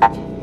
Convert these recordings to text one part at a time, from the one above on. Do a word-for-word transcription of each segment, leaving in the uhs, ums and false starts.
We'll be right back.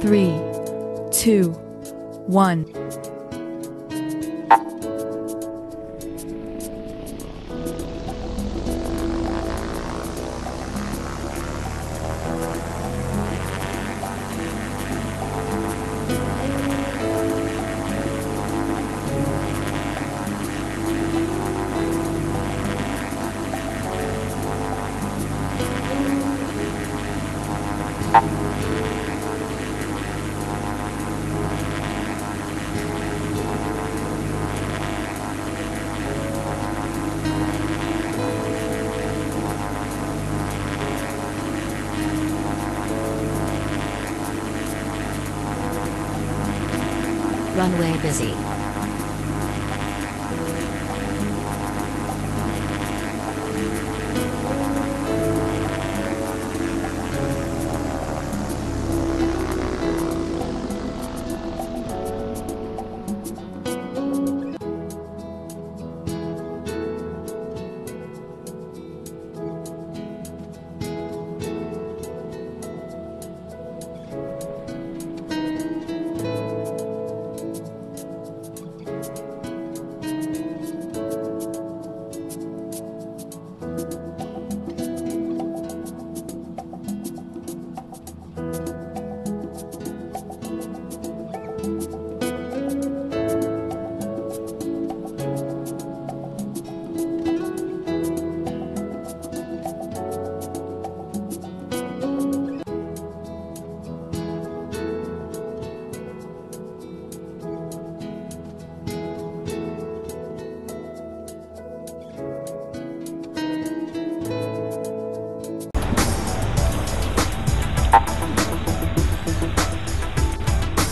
Three, two, one. Runway busy.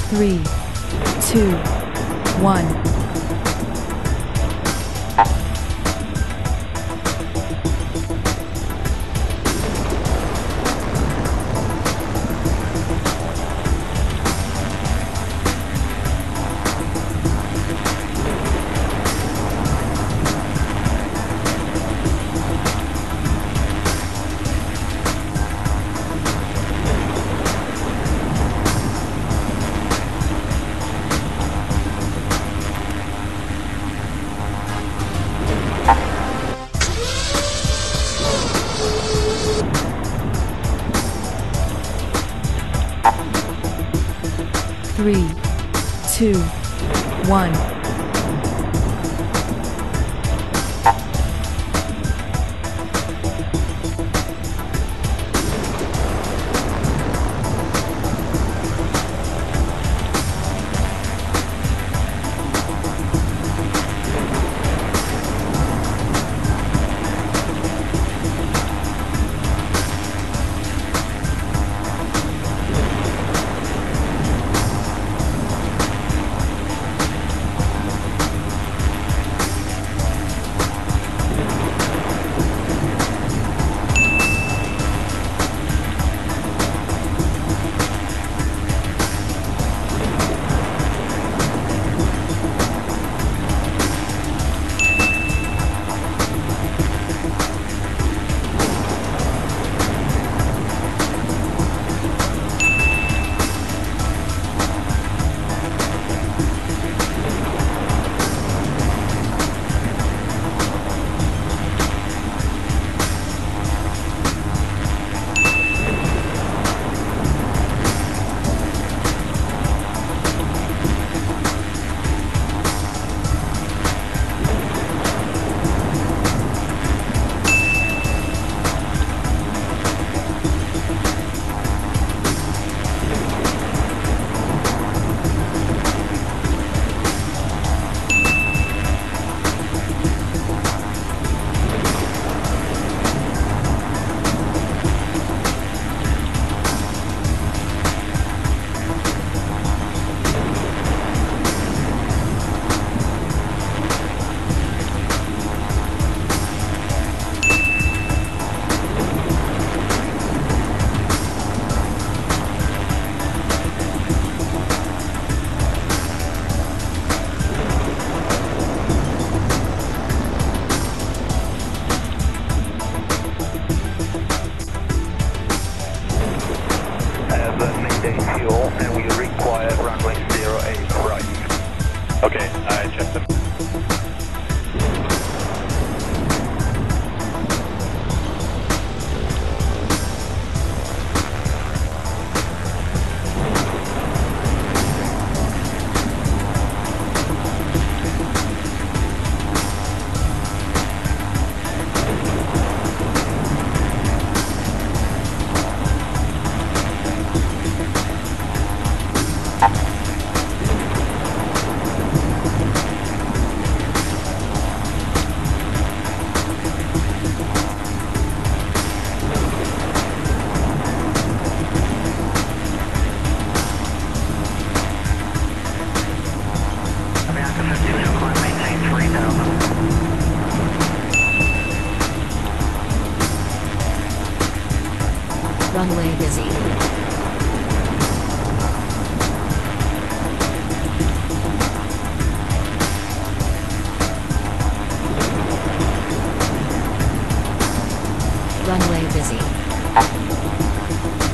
Three, two, one. Three, two, one. Okay, I checked them. Runway busy. Runway busy.